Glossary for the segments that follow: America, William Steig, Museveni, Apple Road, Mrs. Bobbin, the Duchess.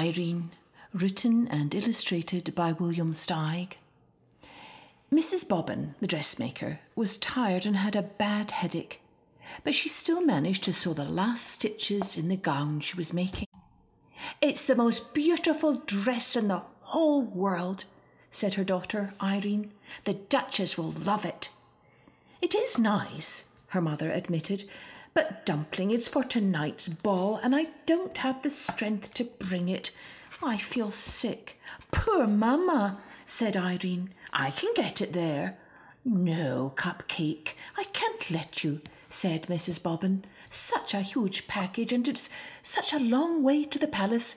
Irene, written and illustrated by William Steig. Mrs. Bobbin, the dressmaker, was tired and had a bad headache, but she still managed to sew the last stitches in the gown she was making. "It's the most beautiful dress in the whole world," said her daughter, Irene. "The Duchess will love it." "It is nice," her mother admitted, "but, Dumpling, it's for tonight's ball, and I don't have the strength to bring it. I feel sick." "Poor Mamma," said Irene. "I can get it there." "No, Cupcake, I can't let you," said Mrs. Bobbin. "Such a huge package, and it's such a long way to the palace.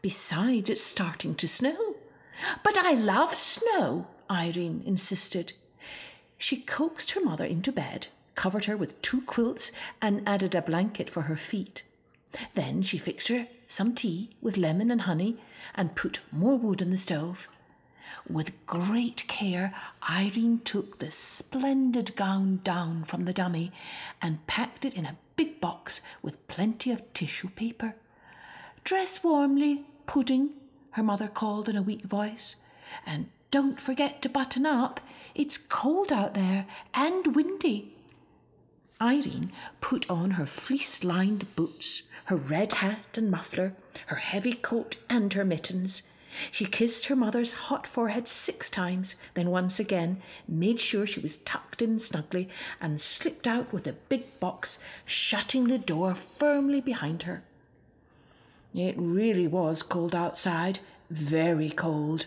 Besides, it's starting to snow." "But I love snow," Irene insisted. She coaxed her mother into bed, covered her with 2 quilts, and added a blanket for her feet. Then she fixed her some tea with lemon and honey and put more wood on the stove. With great care, Irene took the splendid gown down from the dummy and packed it in a big box with plenty of tissue paper. "Dress warmly, Pudding," her mother called in a weak voice, "and don't forget to button up. It's cold out there and windy." Irene put on her fleece-lined boots, her red hat and muffler, her heavy coat and her mittens. She kissed her mother's hot forehead 6 times, then once again, made sure she was tucked in snugly, and slipped out with the big box, shutting the door firmly behind her. It really was cold outside, very cold.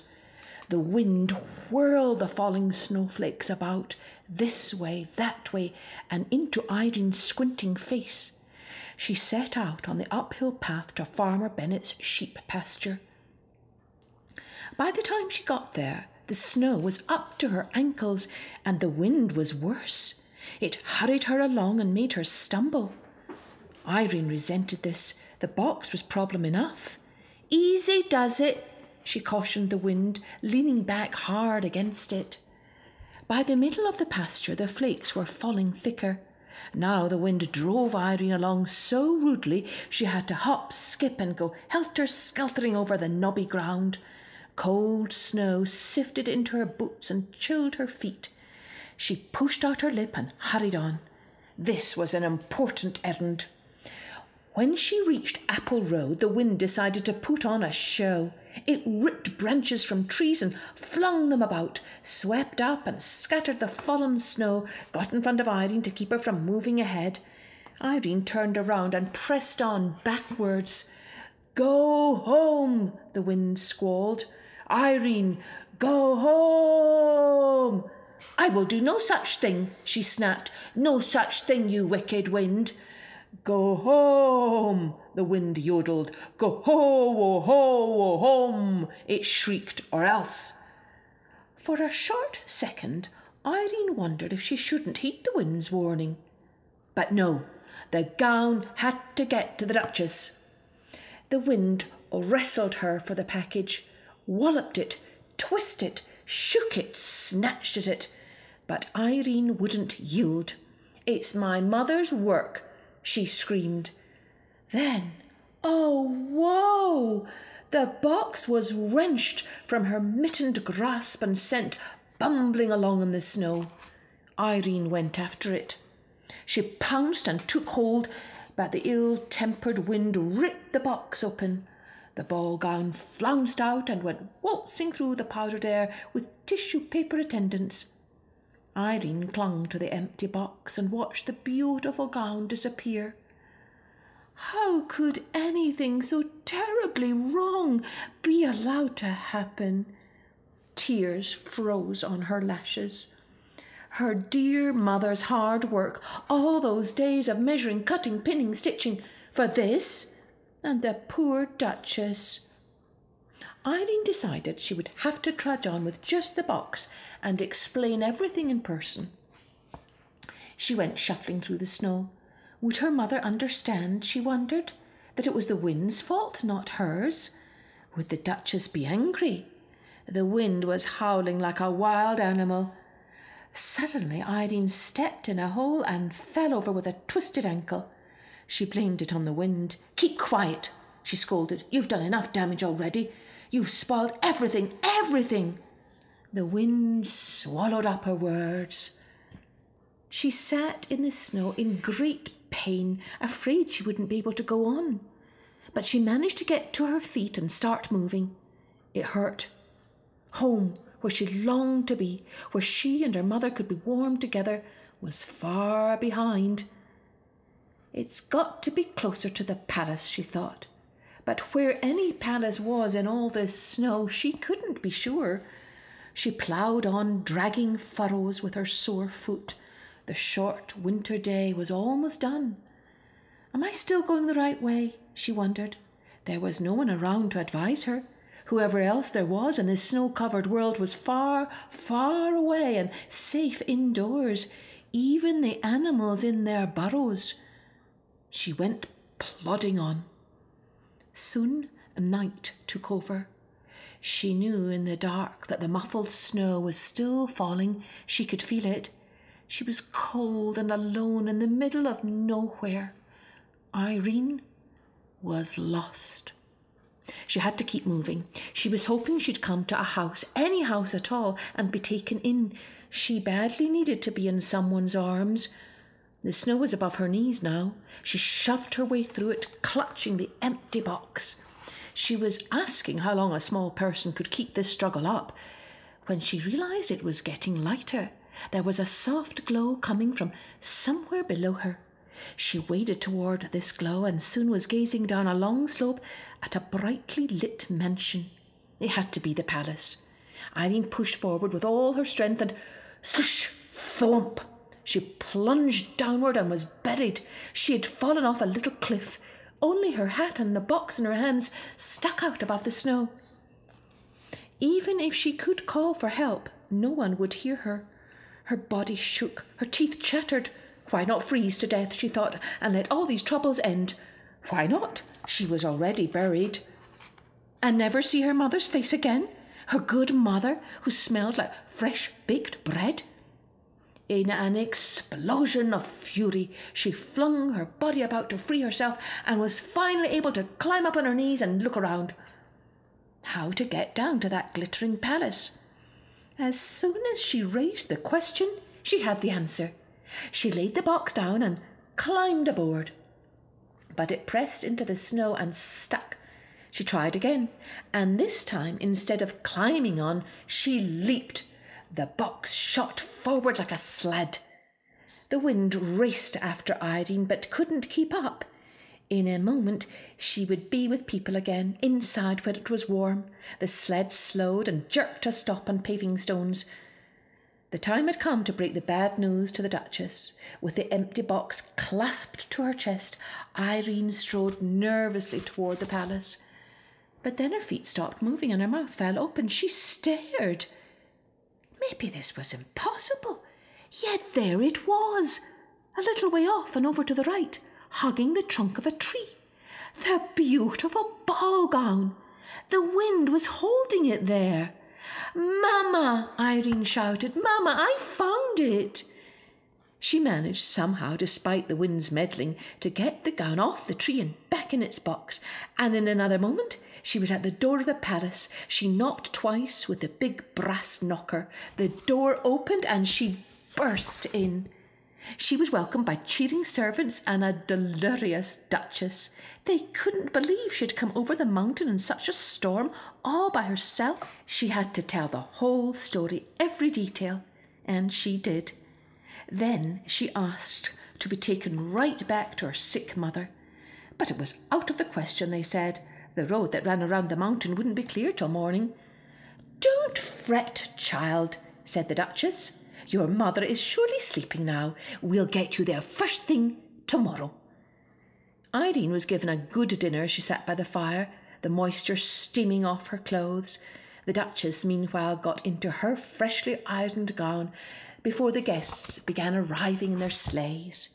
The wind whirled the falling snowflakes about, this way, that way, and into Irene's squinting face. She set out on the uphill path to Farmer Bennett's sheep pasture. By the time she got there, the snow was up to her ankles, and the wind was worse. It hurried her along and made her stumble. Irene resented this. The box was problem enough. "Easy does it," she cautioned the wind, leaning back hard against it. By the middle of the pasture, the flakes were falling thicker. Now the wind drove Irene along so rudely she had to hop, skip, and go helter-skeltering over the knobby ground. Cold snow sifted into her boots and chilled her feet. She pushed out her lip and hurried on. This was an important errand. When she reached Apple Road, the wind decided to put on a show. It ripped branches from trees and flung them about, swept up and scattered the fallen snow, got in front of Irene to keep her from moving ahead. Irene turned around and pressed on backwards. "Go home," the wind squalled. "Irene, go home!" "I will do no such thing," she snapped. "No such thing, you wicked wind." "Go home," the wind yodeled. "Go ho, ho, home," it shrieked, "or else." For a short second, Irene wondered if she shouldn't heed the wind's warning. But no, the gown had to get to the Duchess. The wind wrestled her for the package, walloped it, twisted it, shook it, snatched at it. But Irene wouldn't yield. "It's my mother's work," she screamed. Then, oh, whoa! The box was wrenched from her mittened grasp and sent bumbling along in the snow. Irene went after it. She pounced and took hold, but the ill-tempered wind ripped the box open. The ball gown flounced out and went waltzing through the powdered air with tissue paper attendants. Irene clung to the empty box and watched the beautiful gown disappear. How could anything so terribly wrong be allowed to happen? Tears froze on her lashes. Her dear mother's hard work, all those days of measuring, cutting, pinning, stitching, for this, and the poor Duchess. Irene decided she would have to trudge on with just the box and explain everything in person. She went shuffling through the snow. Would her mother understand, she wondered, that it was the wind's fault, not hers? Would the Duchess be angry? The wind was howling like a wild animal. Suddenly Irene stepped in a hole and fell over with a twisted ankle. She blamed it on the wind. "Keep quiet," she scolded. You've done enough damage already. You've spoiled everything, everything. The wind swallowed up her words. She sat in the snow in great pain, afraid she wouldn't be able to go on. But she managed to get to her feet and start moving. It hurt. Home, where she longed to be, where she and her mother could be warm together, was far behind. It's got to be closer to the palace, she thought. But where any palace was in all this snow, she couldn't be sure. She ploughed on, dragging furrows with her sore foot. The short winter day was almost done. Am I still going the right way? She wondered. There was no one around to advise her. Whoever else there was in this snow-covered world was far, far away and safe indoors, even the animals in their burrows. She went plodding on. Soon night took over. She knew in the dark that the muffled snow was still falling. She could feel it. She was cold and alone in the middle of nowhere. Irene was lost. She had to keep moving. She was hoping she'd come to a house, any house at all, and be taken in. She badly needed to be in someone's arms. The snow was above her knees now. She shoved her way through it, clutching the empty box. She was asking how long a small person could keep this struggle up, when she realized it was getting lighter. There was a soft glow coming from somewhere below her. She waded toward this glow and soon was gazing down a long slope at a brightly lit mansion. It had to be the palace. Irene pushed forward with all her strength and slush, thwomp. She plunged downward and was buried. She had fallen off a little cliff. Only her hat and the box in her hands stuck out above the snow. Even if she could call for help, no one would hear her. Her body shook, her teeth chattered. Why not freeze to death, she thought, and let all these troubles end? Why not? She was already buried. And never see her mother's face again? Her good mother, who smelled like fresh baked bread? In an explosion of fury, she flung her body about to free herself and was finally able to climb up on her knees and look around. How to get down to that glittering palace? As soon as she raised the question, she had the answer. She laid the box down and climbed aboard. But it pressed into the snow and stuck. She tried again, and this time, instead of climbing on, she leaped. The box shot forward like a sled. The wind raced after Irene, but couldn't keep up. In a moment, she would be with people again, inside where it was warm. The sled slowed and jerked to a stop on paving stones. The time had come to break the bad news to the Duchess. With the empty box clasped to her chest, Irene strode nervously toward the palace. But then her feet stopped moving and her mouth fell open. She stared. Maybe this was impossible. Yet there it was, a little way off and over to the right, hugging the trunk of a tree. The beautiful ball gown. The wind was holding it there. "Mamma!" Irene shouted. "Mamma, I found it!" She managed somehow, despite the wind's meddling, to get the gown off the tree and back in its box, and in another moment she was at the door of the palace. She knocked twice with the big brass knocker. The door opened and she burst in. She was welcomed by cheering servants and a delirious Duchess. They couldn't believe she'd come over the mountain in such a storm all by herself. She had to tell the whole story, every detail, and she did. Then she asked to be taken right back to her sick mother. But it was out of the question, they said. The road that ran around the mountain wouldn't be clear till morning. "Don't fret, child," said the Duchess. "Your mother is surely sleeping now. We'll get you there first thing tomorrow." Irene was given a good dinner as she sat by the fire, the moisture steaming off her clothes. The Duchess, meanwhile, got into her freshly ironed gown before the guests began arriving in their sleighs.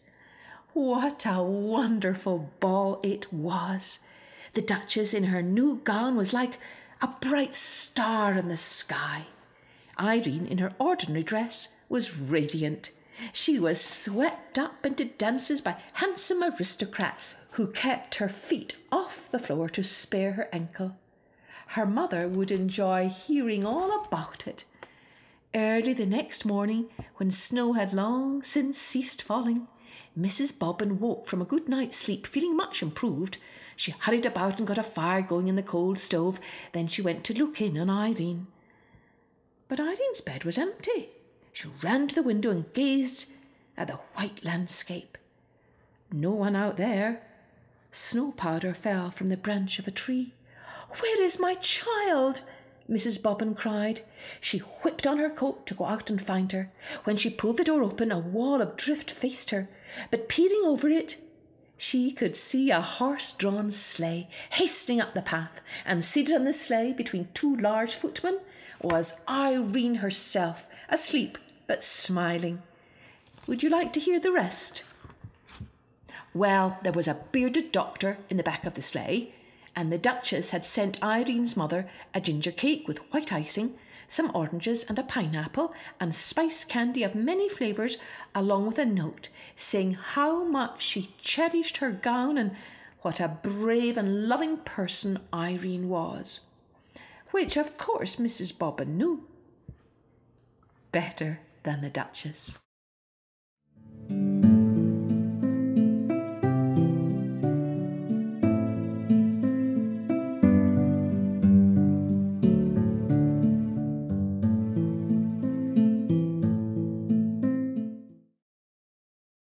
What a wonderful ball it was! The Duchess in her new gown was like a bright star in the sky. Irene, in her ordinary dress, was radiant. She was swept up into dances by handsome aristocrats who kept her feet off the floor to spare her ankle. Her mother would enjoy hearing all about it. Early the next morning, when snow had long since ceased falling, Mrs. Bobbin woke from a good night's sleep, feeling much improved. She hurried about and got a fire going in the cold stove. Then she went to look in on Irene. But Irene's bed was empty. She ran to the window and gazed at the white landscape. No one out there. Snow powder fell from the branch of a tree. "Where is my child?" Mrs. Bobbin cried. She whipped on her coat to go out and find her. When she pulled the door open, a wall of drift faced her, but peering over it, she could see a horse-drawn sleigh hastening up the path, and seated on the sleigh between two large footmen was Irene herself, asleep but smiling. Would you like to hear the rest? Well, there was a bearded doctor in the back of the sleigh, and the Duchess had sent Irene's mother a ginger cake with white icing, some oranges and a pineapple, and spice candy of many flavours, along with a note saying how much she cherished her gown and what a brave and loving person Irene was. Which, of course, Mrs. Bobbin knew better than the Duchess.